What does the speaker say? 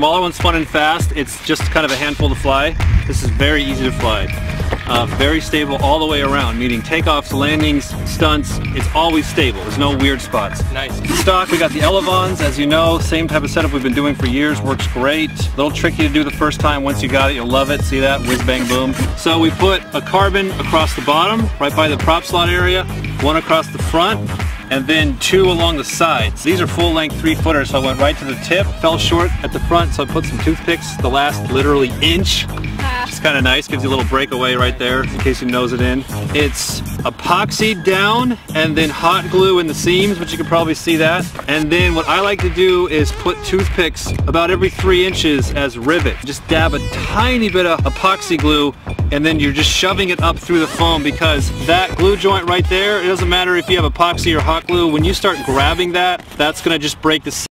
smaller one's fun and fast. It's just kind of a handful to fly. This is very easy to fly. Very stable all the way around, meaning takeoffs, landings, stunts. It's always stable. There's no weird spots. Nice. Stock, we got the Elevons, as you know, same type of setup we've been doing for years. Works great. A little tricky to do the first time. Once you got it, you'll love it. See that? Whiz, bang, boom. So we put a carbon across the bottom, right by the prop slot area, one across the front, and then two along the sides. These are full length 3-footers, so I went right to the tip, fell short at the front, so I put some toothpicks, the last literally inch. It's kind of nice, gives you a little breakaway right there in case you nose it in. It's epoxied down and then hot glue in the seams, which you can probably see that. And then what I like to do is put toothpicks about every 3 inches as rivet. Just dab a tiny bit of epoxy glue and then you're just shoving it up through the foam, because that glue joint right there, it doesn't matter if you have epoxy or hot glue, when you start grabbing that, that's gonna just break the